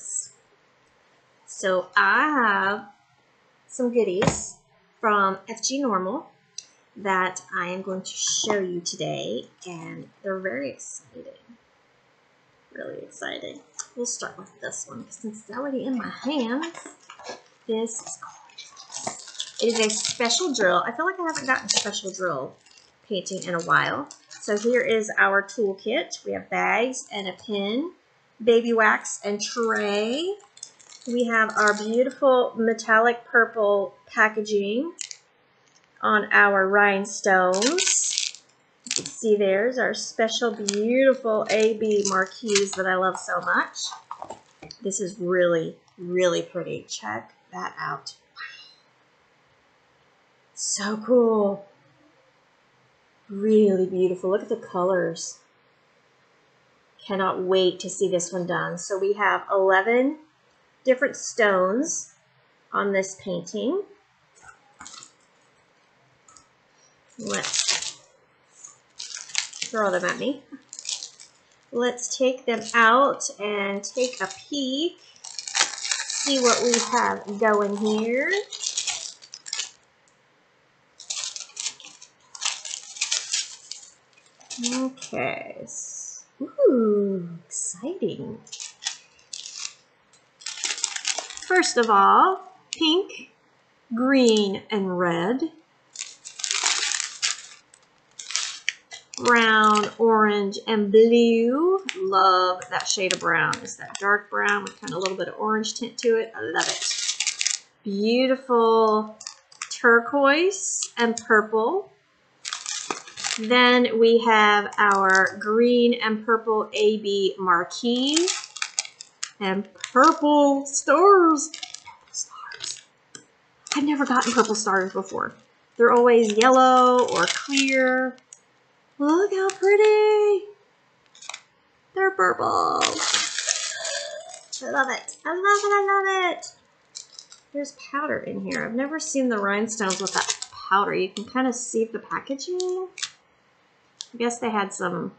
this. So I have some goodies from FG Normal that I am going to show you today, and they're very exciting. Really exciting. We'll start with this one since it's already in my hands. This is gorgeous. It is a special drill. I feel like I haven't gotten special drill painting in a while. So here is our toolkit. We have bags and a pen, baby wax and tray. We have our beautiful metallic purple packaging on our rhinestones. You can see there's our special beautiful AB marquise that I love so much. This is really, really pretty. Check that out. So cool. Really beautiful. Look at the colors. Cannot wait to see this one done. So we have 11 different stones on this painting. Let's throw them at me. Let's take them out and take a peek. See what we have going here. Okay. Ooh, exciting. First of all, pink, green, and red. Brown, orange, and blue. Love that shade of brown. It's that dark brown with kind of a little bit of orange tint to it. I love it. Beautiful turquoise and purple. Then we have our green and purple AB marquise and purple stars. Purple stars. I've never gotten purple stars before. They're always yellow or clear. Look how pretty. They're purple. I love it. I love it. I love it. There's powder in here. I've never seen the rhinestones with that powder. You can kind of see the packaging. I guess they had some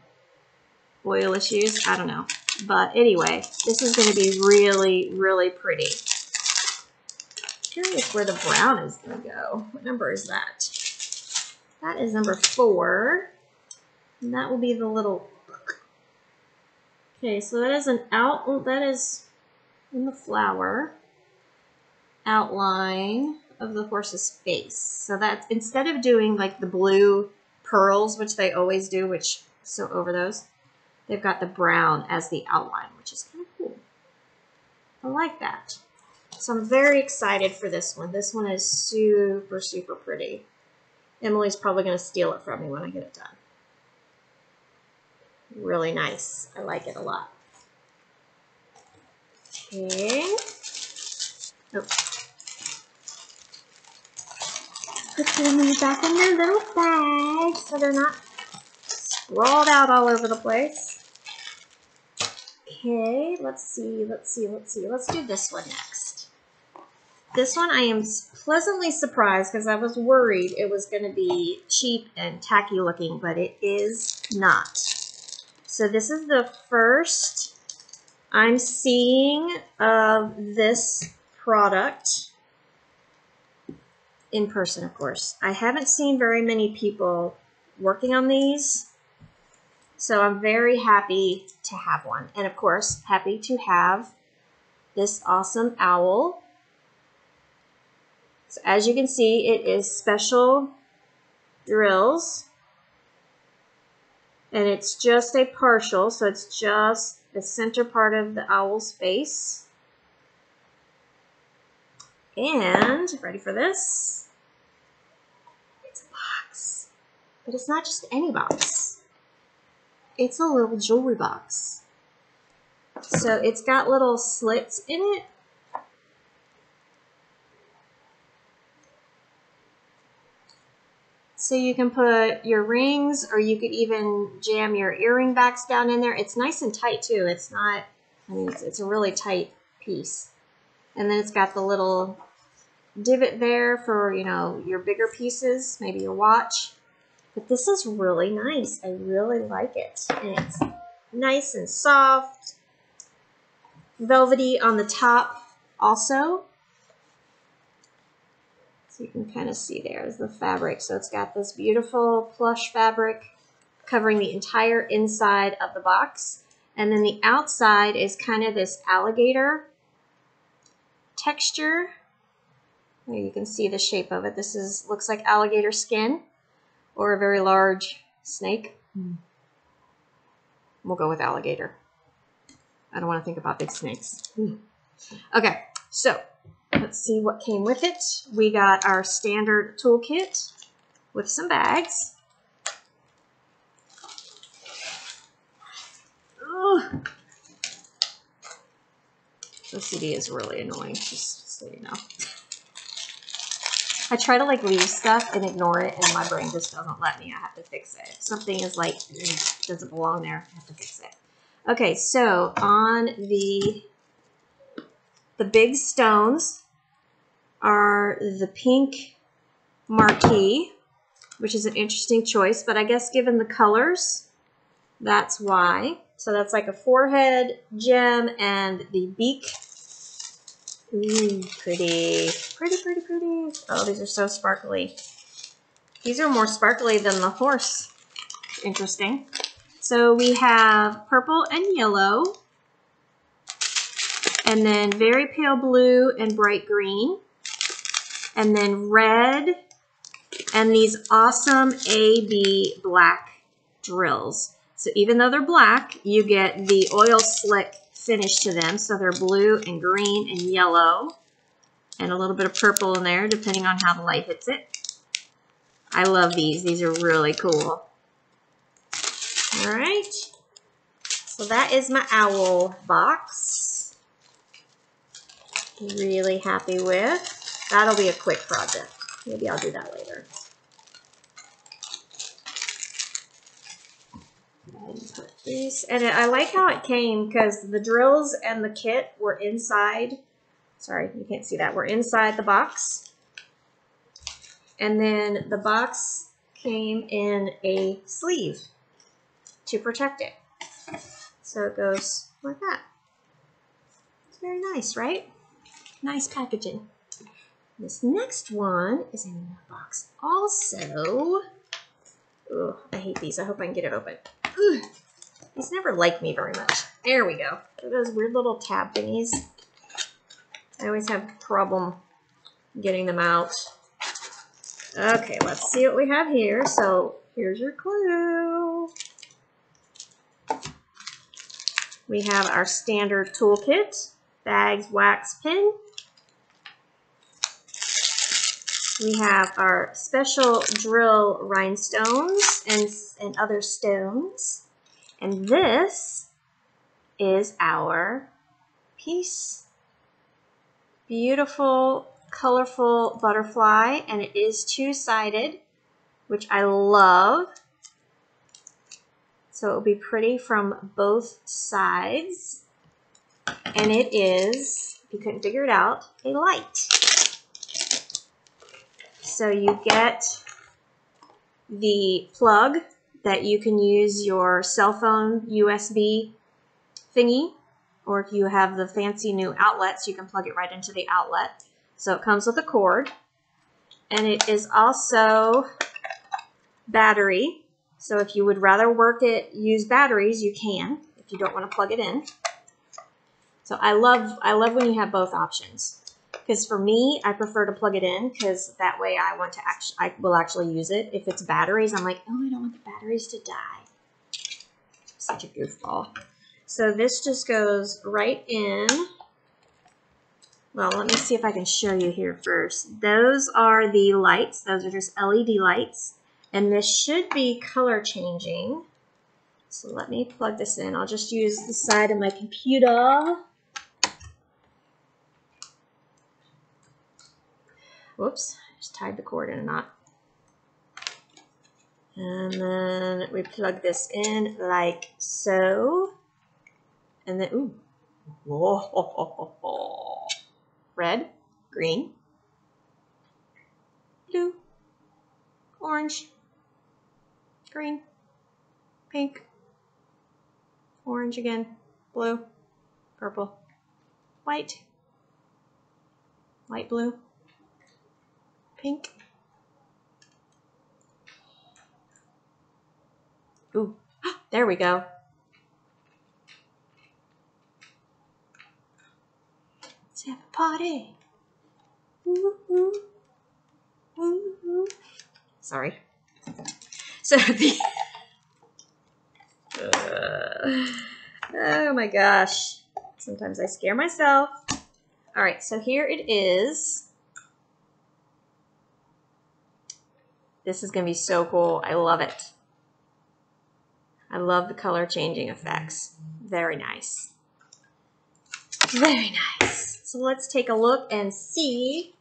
oil issues. I don't know. But anyway, this is going to be really, really pretty. I'm curious where the brown is going to go. What number is that? That is number 4. And that will be the little. Okay, so that is an outline. That is in the flower outline of the horse's face. So that's instead of doing like the blue pearls, which they always do, which so over those, they've got the brown as the outline, which is kind of cool. I like that. So I'm very excited for this one. This one is super, super pretty. Emily's probably going to steal it from me when I get it done. Really nice. I like it a lot. Okay. Oh. Put them back in their little bag so they're not sprawled out all over the place. Okay, let's see. Let's do this one next. This one I am pleasantly surprised because I was worried it was going to be cheap and tacky looking, but it is not. So this is the first I'm seeing of this product in person, of course. I haven't seen very many people working on these, so I'm very happy to have one. And of course, happy to have this awesome owl. So as you can see, it is special drills. And it's just a partial, so it's just the center part of the owl's face. And, ready for this? It's a box. But it's not just any box. It's a little jewelry box. So it's got little slits in it. So you can put your rings, or you could even jam your earring backs down in there. It's nice and tight too. It's not, I mean, it's a really tight piece. And then it's got the little divot there for, you know, your bigger pieces, maybe your watch. But this is really nice. I really like it. And it's nice and soft. velvety on the top also. So you can kind of see there's the fabric. So it's got this beautiful plush fabric covering the entire inside of the box. And then the outside is kind of this alligator texture. There you can see the shape of it. This is looks like alligator skin or a very large snake. We'll go with alligator. I don't want to think about big snakes. Okay, so let's see what came with it. We got our standard toolkit with some bags. Ugh. The CD is really annoying, just so you know. I try to like leave stuff and ignore it, and my brain just doesn't let me. I have to fix it. If something is like doesn't belong there, I have to fix it. Okay, so on the big stones are the pink marquee, which is an interesting choice, but I guess given the colors, that's why. So that's like a forehead gem and the beak. Ooh, pretty. Pretty, pretty, pretty. Oh, these are so sparkly. These are more sparkly than the horse. Interesting. So we have purple and yellow, and then very pale blue and bright green, and then red, and these awesome AB black drills. So even though they're black, you get the oil slick finish to them. So they're blue and green and yellow, and a little bit of purple in there, depending on how the light hits it. I love these. These are really cool. All right, so that is my owl box. Really happy with. That'll be a quick project. Maybe I'll do that later. And put these, and I like how it came because the drills and the kit were inside. Sorry, you can't see that. We're inside the box. And then the box came in a sleeve to protect it. So it goes like that. It's very nice, right? Nice packaging. This next one is in the box also. Ooh, I hate these. I hope I can get it open. Ooh, these never like me very much. There we go. Look at those weird little tab thingies. I always have a problem getting them out. Okay, let's see what we have here. So here's your clue. We have our standard toolkit, bags, wax, pin. We have our special drill rhinestones and other stones. And this is our piece. Beautiful, colorful butterfly, and it is two-sided, which I love. So it'll be pretty from both sides, and it is, if you couldn't figure it out, a light. So you get the plug that you can use your cell phone USB thingy, or if you have the fancy new outlets, you can plug it right into the outlet. So it comes with a cord, and it is also battery. So if you would rather work it, use batteries, you can, if you don't want to plug it in. So I love when you have both options. Because for me, I prefer to plug it in because that way I want to I will actually use it. If it's batteries, I'm like, oh, I don't want the batteries to die. Such a goofball. So this just goes right in. Well, let me see if I can show you here first. Those are the lights. Those are just LED lights. And this should be color changing. So let me plug this in. I'll just use the side of my computer. Whoops, I just tied the cord in a knot. And then we plug this in like so. And then, ooh. Whoa. Red, green, blue, orange. Green, pink, orange again, blue, purple, white, light blue, pink. Ooh, there we go. Let's have a party. Ooh, ooh, ooh, ooh. Sorry. So the oh my gosh. Sometimes I scare myself. All right, so here it is. This is going to be so cool. I love it. I love the color changing effects. Very nice. Very nice. So let's take a look and see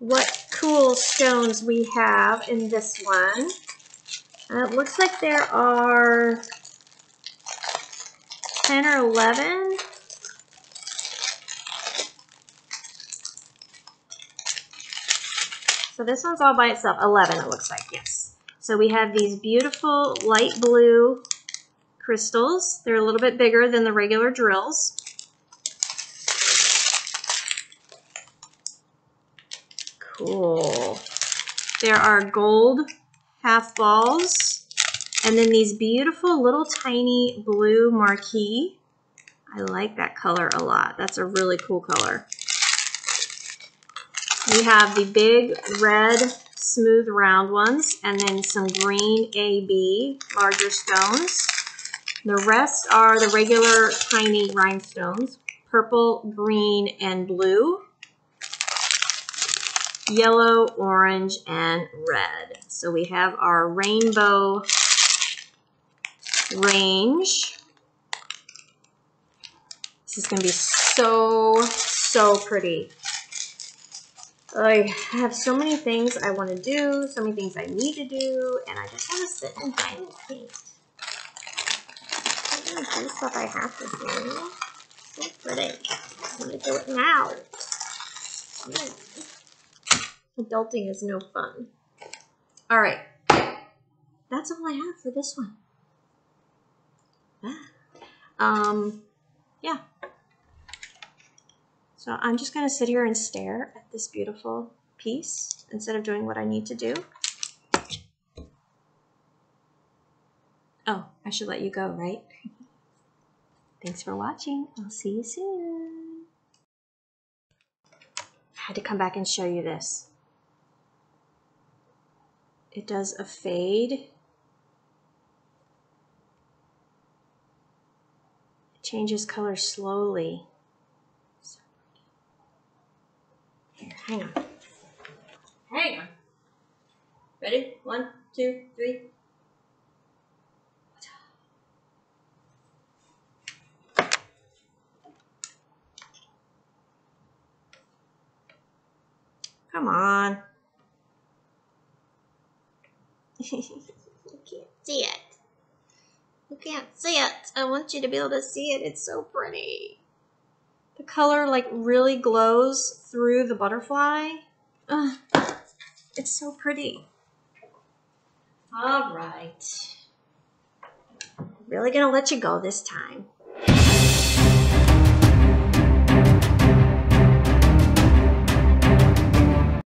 what cool stones we have in this one. It looks like there are 10 or 11. So this one's all by itself. 11 it looks like, yes. So we have these beautiful light blue crystals. They're a little bit bigger than the regular drills. Cool. There are gold half balls and then these beautiful little tiny blue marquee. I like that color a lot. That's a really cool color. We have the big red smooth round ones and then some green AB larger stones. The rest are the regular tiny rhinestones, purple, green, and blue, yellow, orange, and red. So we have our rainbow range. This is going to be so, so pretty. I have so many things I want to do, so many things I need to do, and I just want to sit and find paint. I'm going to do stuff I have to do. So pretty. I'm going to do it now. Adulting is no fun. All right. That's all I have for this one. Yeah. So I'm just going to sit here and stare at this beautiful piece instead of doing what I need to do. Oh, I should let you go, right? Thanks for watching. I'll see you soon. I had to come back and show you this. It does a fade. It changes color slowly. Hang on. Hang on. Ready? 1, 2, 3. Come on. You can't see it. You can't see it. I want you to be able to see it. It's so pretty. The color like really glows through the butterfly. Ugh, it's so pretty. All right. I'm really gonna let you go this time.